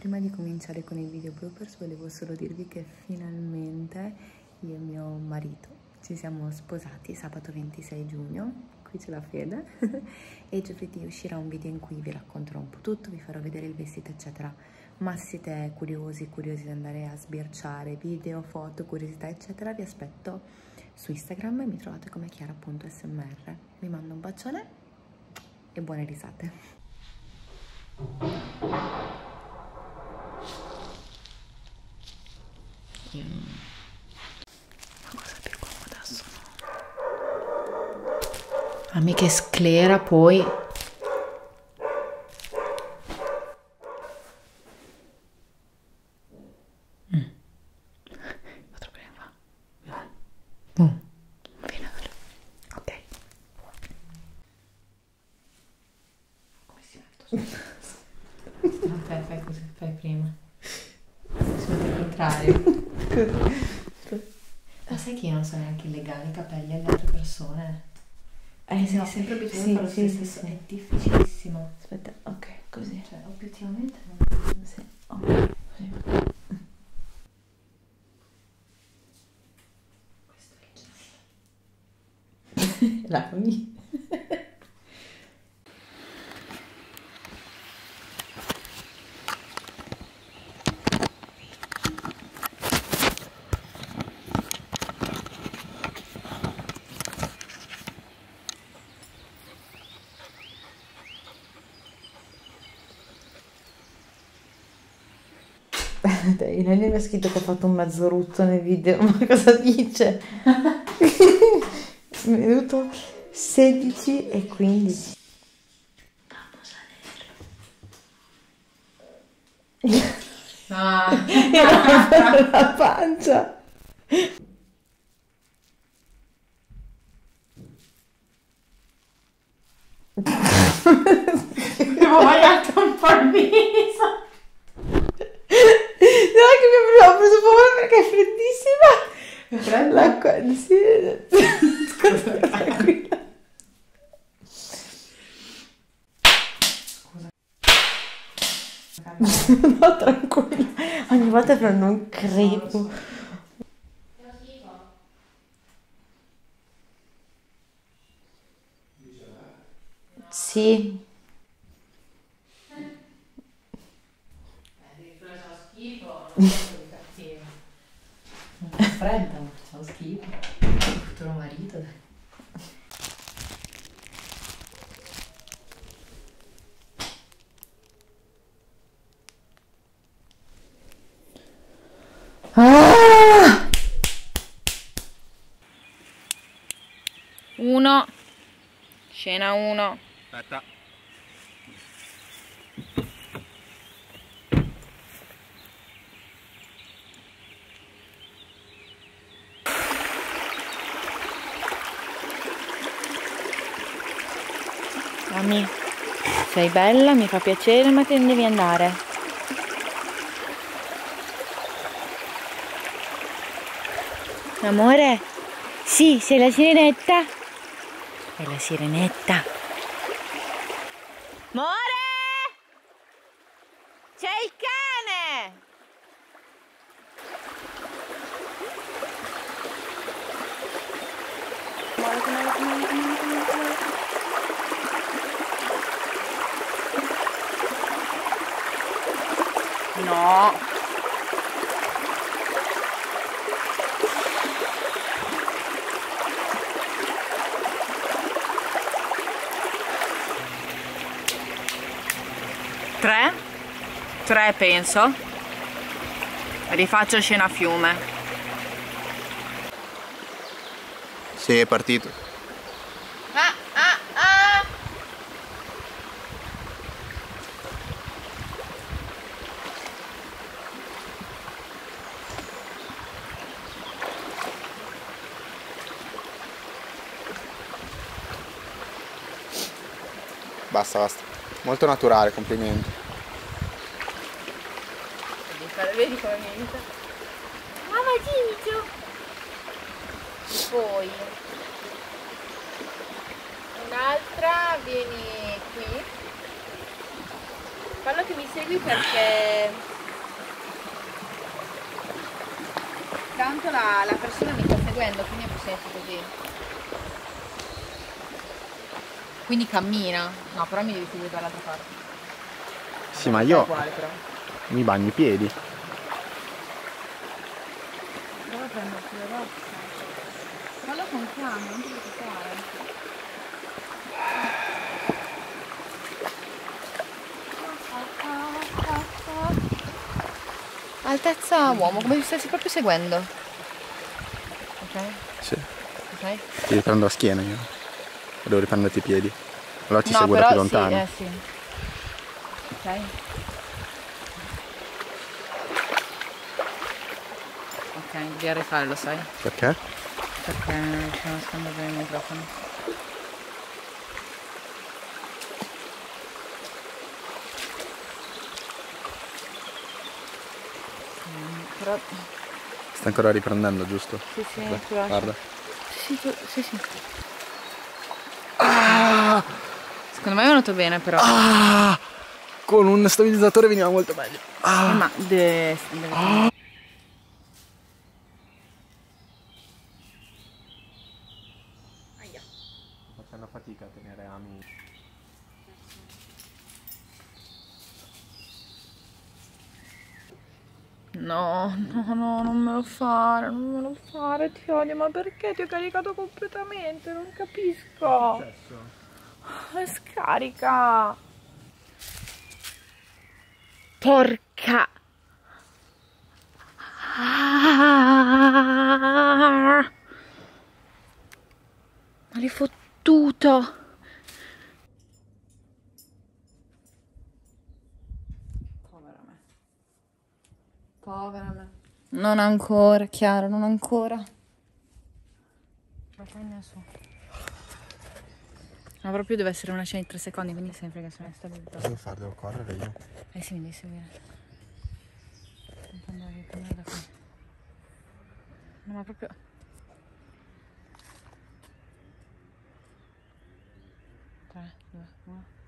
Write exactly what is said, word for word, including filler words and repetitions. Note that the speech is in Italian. Prima di cominciare con il video bloopers volevo solo dirvi che finalmente io e mio marito ci siamo sposati sabato ventisei giugno, qui c'è la fede, e giovedì uscirà un video in cui vi racconterò un po' tutto, vi farò vedere il vestito eccetera, ma se siete curiosi, curiosi di andare a sbirciare video, foto, curiosità eccetera, vi aspetto su Instagram e mi trovate come Chiara punto A S M R. Vi mando un bacione e buone risate! Yeah. Ma cosa più comoda sono? Ah, mica sclera poi. Mm. Altro problema. Mm. Mm. Finale. Ok. Come si mette? Vabbè, fai così, fai prima. Si mette al contrario. Ma sai che io non so neanche legare i capelli alle altre persone? Eh, sì, no, sempre bisogno sì, sì, sì, sì. È difficilissimo. Aspetta, ok, così. Cioè, obiettivamente non sì. Ok, così. Questo è il Lavami. Dai, lei mi ha scritto che ho fatto un mezzo rutto nel video, ma cosa dice? Mi è venuto sedici e quindici. Vamos a leer. Ah. La pancia. Devo bagnare un po' il viso. Ho preso paura perché è freddissima. È fredda? L'acqua, sì. Scusa, tranquilla. Scusa. No, tranquilla. Ogni volta però non credo. No, non so. Sì. Fredda, ciao schifo, futuro marito, dai. Ah! Uno, scena uno. Aspetta. Ami, sei bella, mi fa piacere, ma te ne devi andare. Amore? Sì, sei la sirenetta. Sei la sirenetta. Amore! C'è il cane! Amore, come, come, come, come, come. No. Tre? Tre penso. Rifaccio scena fiume. Sì, è partito. Ah, ah, ah. Basta, basta. Molto naturale, complimenti. Vedi come mi aiuta? Mamma Gigio! Poi un'altra, vieni qui. Fallo che mi segui perché tanto la, la persona mi sta seguendo, quindi è più semplice così. Quindi cammina. No, però mi devi seguire dall'altra parte. Sì, ma io uguale, però. Mi bagno i piedi. Dove prendo sulle rocce? Fallo con calma, non ti devi fare. Altezza uomo, come mi stessi proprio seguendo. Ok? Sì. Ok? Ti riprendo la schiena io. Devo riprenderti i piedi. Allora ti no, seguo da più lontano. Sì, eh, sì. Ok. Ok, devi rifarlo, sai? Perché? Perché non sto nascondendo bene il microfono. Però... Sta ancora riprendendo, giusto? Sì, sì, guarda. guarda. Sì, sì, sì. Ah! Secondo me è venuto bene, però. Ah! Con un stabilizzatore veniva molto meglio. Ah! Eh, ma... De... Ah! Facendo fatica a tenere ami. No, no, no, non me lo fare, non me lo fare, ti odio, ma perché ti ho caricato completamente? Non capisco. Che è successo? Scarica. Porca. Ah. Ma l'hai fottuto. Povera me. Non ancora, Chiara, non ancora. Ma taglia su. Ma proprio deve essere una scena di tre secondi, quindi se ne frega, sono stabilita. Cosa devo fare? Devo correre io? Eh sì, mi devi seguire. Non puoi andare più da qua. No, ma proprio... tre, due, uno...